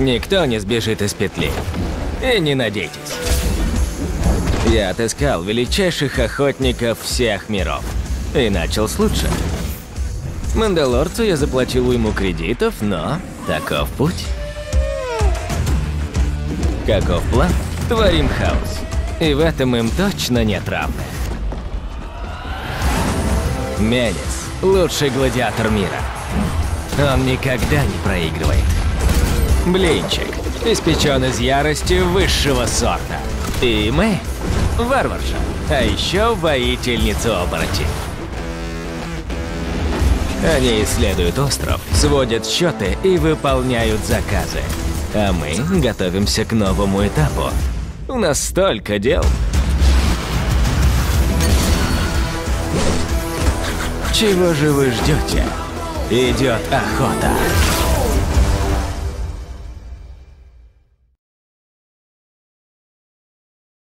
Никто не сбежит из петли. И не надейтесь. Я отыскал величайших охотников всех миров. И начал с лучших. Мандалорцу я заплатил ему кредитов, но таков путь. Каков план? Творим хаос. И в этом им точно нет равных. Менес – лучший гладиатор мира. Он никогда не проигрывает. Блинчик испечен из ярости высшего сорта. И мы – варварша, а еще воительница оборотень. Они исследуют остров, сводят счеты и выполняют заказы. А мы готовимся к новому этапу. У нас столько дел. Чего же вы ждете? Идет охота.